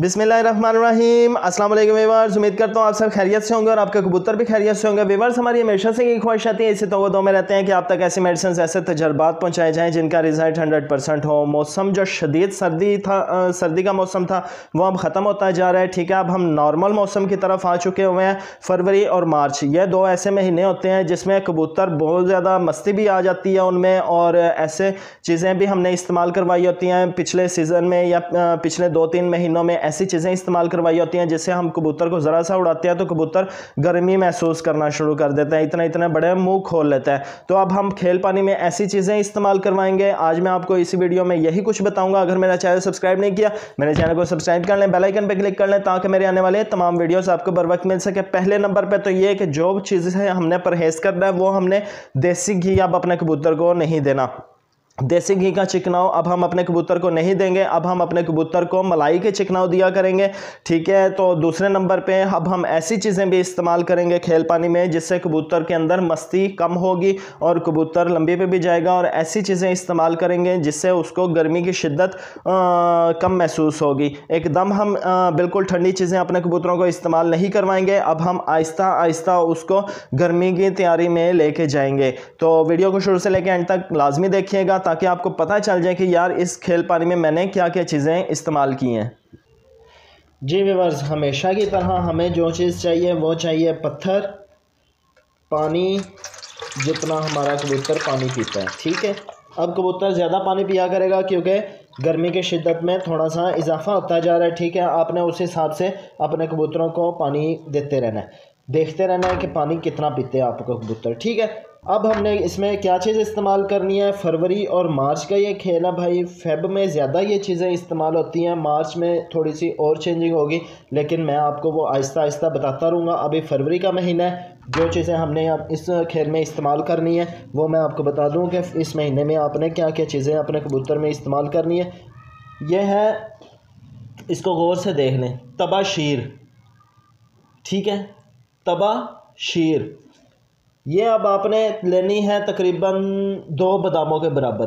बिस्मिल्लाहिर्रहमानिर्रहीम। अस्सलाम वालेकुम व्यूअर्स, उम्मीद करता हूँ आप सब खैरियत से होंगे और आपके कबूतर भी खैरियत से होंगे। व्यूअर्स, हमारी हमेशा से यही ख्वाहिश आती है, इसी तवज्जो में रहते हैं कि आप तक ऐसे मेडिसिन ऐसे तजर्बात पहुँचाए जाएँ जिनका रिजल्ट 100% हो। मौसम जो शदीद सर्दी था, सर्दी का मौसम था, वो अब ख़त्म होता जा रहा है। ठीक है, अब हम नॉर्मल मौसम की तरफ आ चुके हुए हैं। फरवरी और मार्च ये दो ऐसे महीने होते हैं जिसमें कबूतर बहुत ज़्यादा मस्ती भी आ जाती है उनमें, और ऐसे चीज़ें भी हमने इस्तेमाल करवाई होती हैं पिछले सीज़न में या पिछले 2-3 महीनों में। ऐसी चीज़ें इस्तेमाल करवाई होती हैं जिससे हम कबूतर को ज़रा सा उड़ाते हैं तो कबूतर गर्मी महसूस करना शुरू कर देते हैं, इतना इतना बड़े मुंह खोल लेते हैं। तो अब हम खेल पानी में ऐसी चीज़ें इस्तेमाल करवाएंगे। आज मैं आपको इसी वीडियो में यही कुछ बताऊंगा। अगर मेरा चैनल सब्सक्राइब नहीं किया, मेरे चैनल को सब्सक्राइब कर लें, बेल आइकन पर क्लिक कर लें ताकि मेरे आने वाले तमाम वीडियोज़ आपको बर वक्त मिल सके। पहले नंबर पर तो ये कि जो चीज़ें हमने परहेज़ करना है वो हमने देसी घी अब अपने कबूतर को नहीं देना। देसी घी का चिकनाव अब हम अपने कबूतर को नहीं देंगे, अब हम अपने कबूतर को मलाई के चिकनाव दिया करेंगे। ठीक है, तो दूसरे नंबर पे अब हम ऐसी चीज़ें भी इस्तेमाल करेंगे खेल पानी में जिससे कबूतर के अंदर मस्ती कम होगी और कबूतर लंबी पे भी जाएगा। और ऐसी चीज़ें इस्तेमाल करेंगे जिससे उसको गर्मी की शिद्दत कम महसूस होगी। एकदम हम बिल्कुल ठंडी चीज़ें अपने कबूतरों को इस्तेमाल नहीं करवाएंगे। अब हम आहिस्ता आहिस्ता उसको गर्मी की तैयारी में लेके जाएंगे। तो वीडियो को शुरू से लेकर एंड तक लाजमी देखिएगा ताकि आपको पता चल जाए कि यार इस खेल पानी में मैंने क्या क्या चीज़ें इस्तेमाल की हैं। जी व्यूअर्स, हमेशा की तरह हमें जो चीज़ चाहिए वो चाहिए पत्थर, पानी, जितना हमारा कबूतर पानी पीता है। ठीक है, अब कबूतर ज़्यादा पानी पिया करेगा क्योंकि गर्मी की शिद्दत में थोड़ा सा इजाफा होता जा रहा है। ठीक है, आपने उस हिसाब से अपने कबूतरों को पानी देते रहना है, देखते रहना है कि पानी कितना पीते हैं आपका कबूतर। ठीक है, अब हमने इसमें क्या चीज़ इस्तेमाल करनी है। फरवरी और मार्च का ये खेल है भाई, फेब में ज़्यादा ये चीज़ें इस्तेमाल होती हैं, मार्च में थोड़ी सी और चेंजिंग होगी, लेकिन मैं आपको वो आहिस्ता आहिस्ता बताता रहूँगा। अभी फरवरी का महीना है, जो चीज़ें हमने इस खेल में इस्तेमाल करनी है वो मैं आपको बता दूँ कि इस महीने में आपने क्या क्या चीज़ें अपने कबूतर में इस्तेमाल करनी है। यह है, इसको गौर से देख लें, तबाशीर। ठीक है, तबाशीर ये अब आपने लेनी है तकरीबन 2 बादामों के बराबर।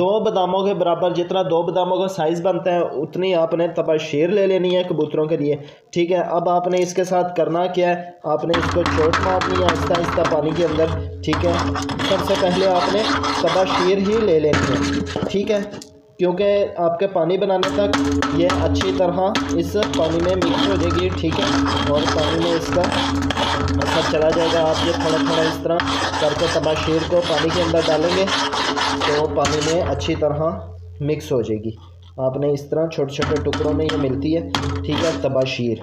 2 बादामों के बराबर, जितना 2 बादामों का साइज़ बनता है उतनी आपने तबाशीर ले लेनी है कबूतरों के लिए। ठीक है, अब आपने इसके साथ करना क्या है, आपने इसको चोट मारनी है आहिस्ता आहिस्ता पानी के अंदर। ठीक है, सबसे पहले आपने तबाशीर ही ले लेनी है। ठीक है, क्योंकि आपके पानी बनाने तक ये अच्छी तरह इस पानी में मिक्स हो जाएगी। ठीक है, और पानी में इसका असर चला जाएगा। आप ये थोड़ा थोड़ा इस तरह करके तबाशीर को पानी के अंदर डालेंगे तो पानी में अच्छी तरह मिक्स हो जाएगी। आपने इस तरह छोटे छोटे टुकड़ों में ये मिलती है। ठीक है, तबाशीर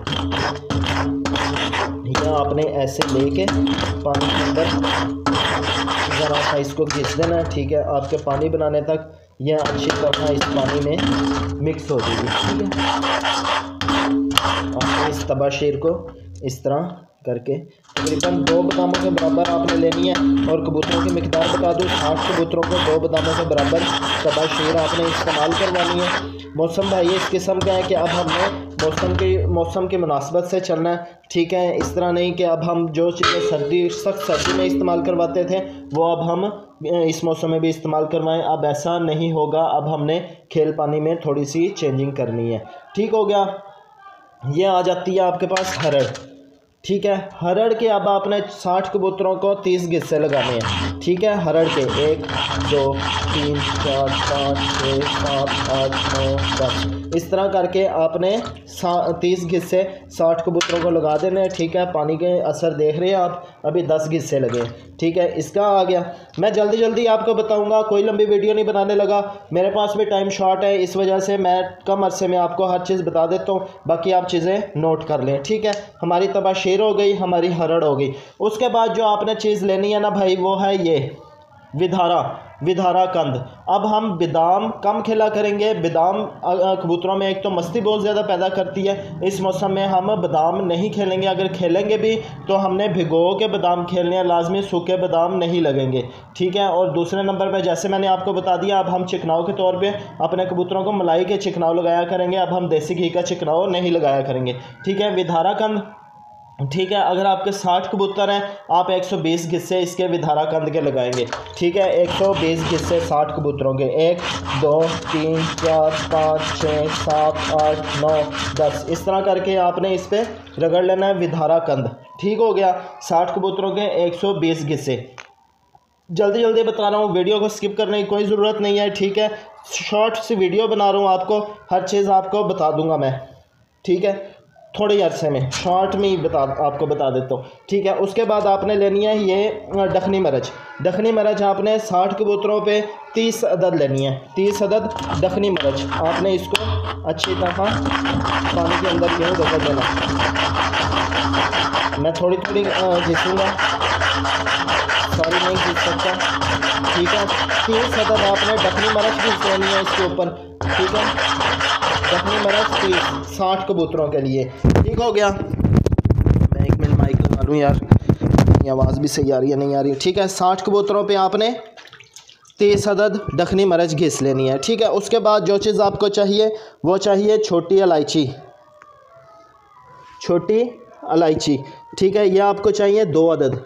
या आपने ऐसे लेके पानी के अंदर ज़रा सा इसको घिस देना है। ठीक है, आपके पानी बनाने तक यह अच्छी तरह इस पानी में मिक्स हो जाएगी। ठीक है, आपने इस तबाशीर को इस तरह करके तकरीबन 2 बादामों के बराबर आपने लेनी है। और कबूतरों की मकदार बता दूँ, 60 कबूतरों को 2 बादामों के बराबर तबाशीर आपने इस्तेमाल करवानी है। मौसम भाई इस किस्म का है कि अब हमने मौसम की मुनासबत से चलना है। ठीक है, इस तरह नहीं कि अब हम जो चीज़ें सख्त सर्दी में इस्तेमाल करवाते थे वो अब हम इस मौसम में भी इस्तेमाल करवाएं। अब ऐसा नहीं होगा, अब हमने खेल पानी में थोड़ी सी चेंजिंग करनी है। ठीक हो गया, ये आ जाती है आपके पास हरड़। ठीक है, हरड़ के अब आपने 60 कबूतरों को 30 गिस्से लगाने हैं। ठीक है, हरड़ के 1 2 3 4 5 6 7 8 9 10 इस तरह करके आपने 30 गिस्से 60 कबूतरों को लगा देने हैं। ठीक है, पानी के असर देख रहे हैं आप, अभी 10 गिस्से लगे। ठीक है, इसका आ गया। मैं जल्दी जल्दी आपको बताऊंगा, कोई लंबी वीडियो नहीं बनाने लगा, मेरे पास भी टाइम शॉर्ट है, इस वजह से मैं कम अरसे में आपको हर चीज़ बता देता हूँ। बाकी आप चीज़ें नोट कर लें। ठीक है, हमारी तबाशीर हो गई, हमारी हरड़ हो गई। उसके बाद जो आपने चीज़ लेनी है ना भाई वो है ये विधारा कंद। अब हम बादाम कम खेला करेंगे। बादाम कबूतरों में एक तो मस्ती बहुत ज़्यादा पैदा करती है, इस मौसम में हम बादाम नहीं खेलेंगे। अगर खेलेंगे भी तो हमने भिगो के बादाम खेलने हैं, लाजमी सूखे बादाम नहीं लगेंगे। ठीक है, और दूसरे नंबर पे जैसे मैंने आपको बता दिया, अब हम चिकनाव के तौर पे अपने कबूतरों को मलाई के चिकनाव लगाया करेंगे। अब हम देसी घी का चिकनाव नहीं लगाया करेंगे। ठीक है, विधारा कंद ठीक है। अगर आपके 60 कबूतर हैं आप 120 घिस्से इसके विधारा कंद के लगाएंगे, ठीक है। 120 घिस्से 60 कबूतरों के, 1 2 3 4 5 6 7 8 9 10 इस तरह करके आपने इस पर रगड़ लेना है विधारा कंद। ठीक हो गया, 60 कबूतरों के 120 घिस्से। जल्दी जल्दी बता रहा हूँ, वीडियो को स्किप करने की कोई ज़रूरत नहीं है, ठीक है। शॉर्ट सी वीडियो बना रहा हूँ, आपको हर चीज़ आपको बता दूँगा मैं, ठीक है। थोड़े अरसे में शॉर्ट में ही आपको बता देता हूँ, ठीक है। उसके बाद आपने लेनी है ये दखनी मिर्च। दखनी मिर्च आपने 60 कबूतरों पे 30 अदद लेनी है, 30 अदद दखनी मिर्च। आपने इसको अच्छी तरह पानी के अंदर यूँ रगड़ देना। मैं थोड़ी थोड़ी घिसूँगा, सॉरी नहीं घिस सकता, ठीक है। 30 अदद आपने दखनी मिर्च घिस लेनी है इसके ऊपर, ठीक है। दखनी मिर्च 30 कबूतरों के लिए, ठीक हो गया। मैं एक मिनट माइक लगा लूँ यार, आवाज़ भी सही आ रही है नहीं आ रही, ठीक है। 60 कबूतरों पे आपने 30 अदद दखनी मिर्च घिस लेनी है, ठीक है। उसके बाद जो चीज़ आपको चाहिए वो चाहिए छोटी इलायची, छोटी इलायची, ठीक है। यह आपको चाहिए 2 अदद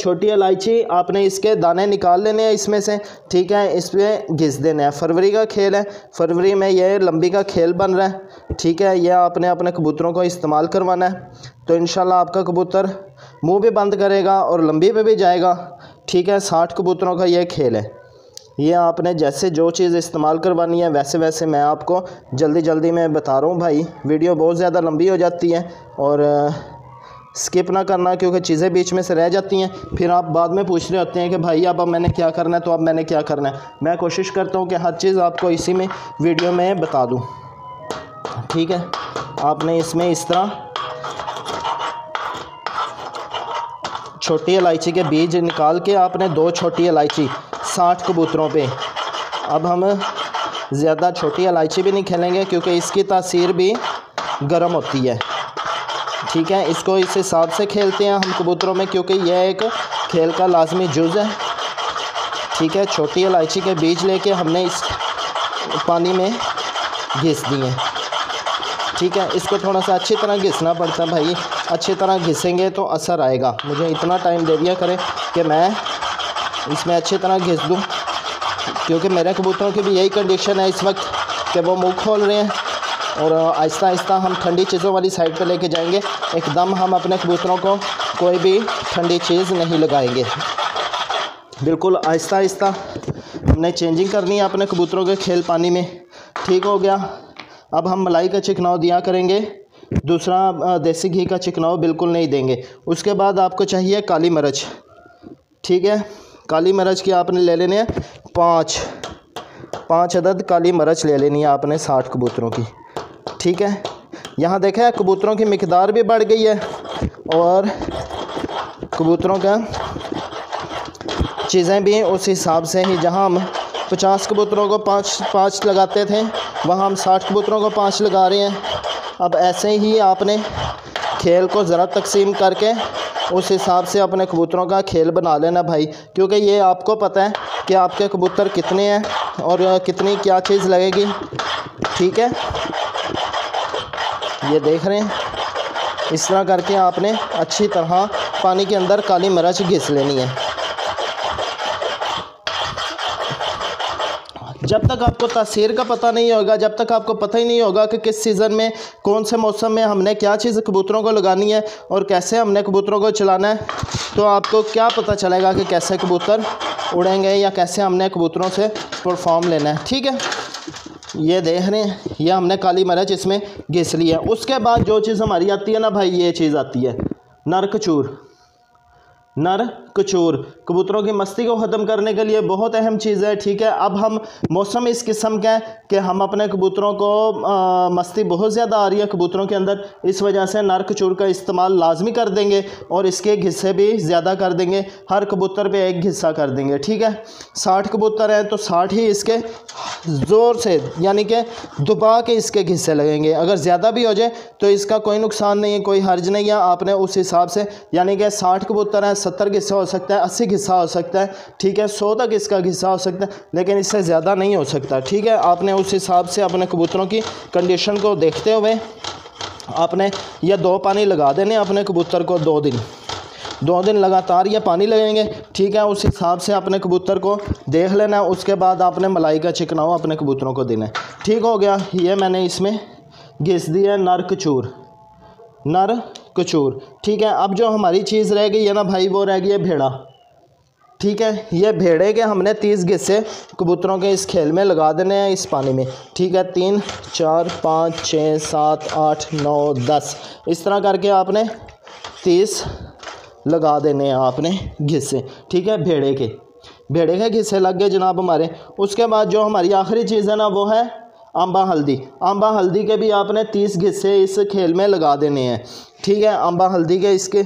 छोटी इलायची। आपने इसके दाने निकाल लेने हैं इसमें से, ठीक है। इसमें घिस देने हैं। फरवरी का खेल है, फरवरी में यह लंबी का खेल बन रहा है, ठीक है। यह आपने अपने कबूतरों को इस्तेमाल करवाना है, तो इंशाल्लाह आपका कबूतर मुंह भी बंद करेगा और लंबी पे भी जाएगा, ठीक है। 60 कबूतरों का यह खेल है। यह आपने जैसे जो चीज़ इस्तेमाल करवानी है वैसे वैसे मैं आपको जल्दी जल्दी में बता रहा हूँ भाई, वीडियो बहुत ज़्यादा लंबी हो जाती है और स्किप ना करना, क्योंकि चीज़ें बीच में से रह जाती हैं, फिर आप बाद में पूछ रहे होते हैं कि भाई अब मैंने क्या करना है, तो अब मैंने क्या करना है। मैं कोशिश करता हूं कि हर चीज़ आपको इसी में वीडियो में बता दूं, ठीक है। आपने इसमें इस तरह छोटी इलायची के बीज निकाल के आपने 2 छोटी इलायची 60 कबूतरों पे। अब हम ज़्यादा छोटी इलायची भी नहीं खेलेंगे क्योंकि इसकी तासीर भी गर्म होती है, ठीक है। इसको इस हिसाब से खेलते हैं हम कबूतरों में, क्योंकि यह एक खेल का लाजमी जुज़ है, ठीक है। छोटी इलायची के बीज लेके हमने इस पानी में घिस दिए, ठीक है। इसको थोड़ा सा अच्छी तरह घिसना पड़ता है भाई, अच्छी तरह घिसेंगे तो असर आएगा। मुझे इतना टाइम दे दिया करें कि मैं इसमें अच्छी तरह घिस दूँ, क्योंकि मेरे कबूतरों की भी यही कंडीशन है इस वक्त कि वो मुँह खोल रहे हैं, और आहिस्ता आहिस्ता हम ठंडी चीज़ों वाली साइड पे लेके जाएंगे। एकदम हम अपने कबूतरों को कोई भी ठंडी चीज़ नहीं लगाएंगे, बिल्कुल आहिस्ता आहिस्ता हमने चेंजिंग करनी है अपने कबूतरों के खेल पानी में, ठीक हो गया। अब हम मलाई का चिकनाव दिया करेंगे, दूसरा देसी घी का चिकनाव बिल्कुल नहीं देंगे। उसके बाद आपको चाहिए काली मिर्च, ठीक है। काली मिर्च की आपने ले लेने हैं 5 अदद काली मिर्च ले लेनी है आपने 60 कबूतरों की, ठीक है। यहाँ देखें कबूतरों की मिकदार भी बढ़ गई है और कबूतरों का चीज़ें भी उस हिसाब से ही, जहाँ हम 50 कबूतरों को 5-5 लगाते थे, वहाँ हम 60 कबूतरों को 5 लगा रहे हैं। अब ऐसे ही आपने खेल को ज़रा तकसीम करके उस हिसाब से अपने कबूतरों का खेल बना लेना भाई, क्योंकि ये आपको पता है कि आपके कबूतर कितने हैं और कितनी क्या चीज़ लगेगी, ठीक है। ये देख रहे हैं, इस तरह करके आपने अच्छी तरह पानी के अंदर काली मिर्च घिस लेनी है। जब तक आपको तासीर का पता नहीं होगा, जब तक आपको पता ही नहीं होगा कि किस सीज़न में कौन से मौसम में हमने क्या चीज़ कबूतरों को लगानी है और कैसे हमने कबूतरों को चलाना है, तो आपको क्या पता चलेगा कि कैसे कबूतर उड़ेंगे या कैसे हमने कबूतरों से परफॉर्म लेना है, ठीक है। ये देख रहे हैं, ये हमने काली मिर्च इसमें घिस ली है। उसके बाद जो चीज़ हमारी आती है ना भाई, ये चीज़ आती है नरकचूर। नरकचूर कबूतरों की मस्ती को ख़त्म करने के लिए बहुत अहम चीज़ है, ठीक है। अब हम मौसम इस किस्म का है कि हम अपने कबूतरों को मस्ती बहुत ज़्यादा आ रही है कबूतरों के अंदर, इस वजह से नरकचूर का इस्तेमाल लाजमी कर देंगे और इसके घिस्से भी ज़्यादा कर देंगे, हर कबूतर पे एक घिस्सा कर देंगे, ठीक है। 60 कबूतर हैं तो 60 ही इसके ज़ोर से यानी कि दबा के इसके घिस्से लगेंगे। अगर ज़्यादा भी हो जाए तो इसका कोई नुकसान नहीं है, कोई हर्ज नहीं है। आपने उस हिसाब से यानी कि 60 कबूतर हैं 70 घिस्सा हो सकता है, 80 घिस्सा हो सकता है, ठीक है। 100 तक इसका घिस्सा हो सकता है, लेकिन इससे ज़्यादा नहीं हो सकता, ठीक है। आपने उस हिसाब से अपने कबूतरों की कंडीशन को देखते हुए आपने या दो पानी लगा देने अपने कबूतर को, दो दिन लगातार ये पानी लगेंगे। ठीक है, उस हिसाब से आपने कबूतर को देख लेना। उसके बाद आपने मलाई का चिकनाऊ अपने कबूतरों को देना है। ठीक हो गया, ये मैंने इसमें घिस दिया है नर कचूर। ठीक है, अब जो हमारी चीज़ रह गई है ना भाई, वो रह गई है भेड़ा। ठीक है, ये भेड़े के हमने 30 घिस्से कबूतरों के इस खेल में लगा देने हैं इस पानी में। ठीक है, 3 4 5 6 7 8 9 10 इस तरह करके आपने 30 लगा देने हैं आपने घिस्से। ठीक है, भेड़े के घिस्से लग गए जनाब हमारे। उसके बाद जो हमारी आखिरी चीज़ है ना, वो है आंबा हल्दी के भी आपने 30 घिस्से इस खेल में लगा देने हैं। ठीक है, आंबा हल्दी के इसके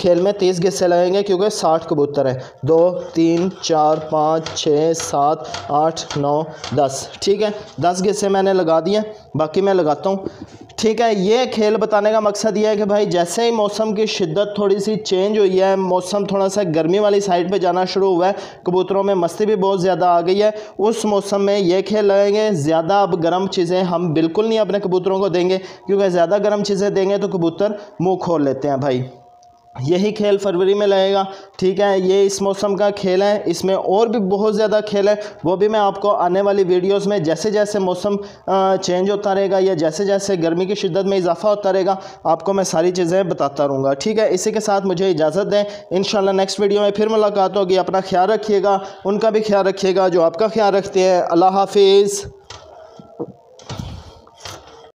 खेल में 30 घिस्से लगेंगे क्योंकि 60 कबूतर हैं। 2 3 4 5 6 7 8 9 10। ठीक है, 10 घिस्से मैंने लगा दिए, बाकी मैं लगाता हूँ। ठीक है, ये खेल बताने का मकसद ये है कि भाई जैसे ही मौसम की शिद्दत थोड़ी सी चेंज हुई है, मौसम थोड़ा सा गर्मी वाली साइड पे जाना शुरू हुआ है, कबूतरों में मस्ती भी बहुत ज़्यादा आ गई है, उस मौसम में ये खेल लगेंगे। ज़्यादा अब गर्म चीज़ें हम बिल्कुल नहीं अपने कबूतरों को देंगे क्योंकि ज़्यादा गर्म चीज़ें देंगे तो कबूतर मुँह खोल लेते हैं भाई। यही खेल फरवरी में लगेगा। ठीक है, ये इस मौसम का खेल है। इसमें और भी बहुत ज़्यादा खेल है, वो भी मैं आपको आने वाली वीडियोस में, जैसे जैसे मौसम चेंज होता रहेगा या जैसे जैसे गर्मी की शिद्दत में इजाफा होता रहेगा, आपको मैं सारी चीज़ें बताता रहूँगा। ठीक है, इसी के साथ मुझे इजाज़त दें। इंशाल्लाह नेक्स्ट वीडियो में फिर मुलाकात होगी। अपना ख्याल रखिएगा, उनका भी ख्याल रखिएगा जो आपका ख्याल रखते हैं। अल्लाह हाफिज़।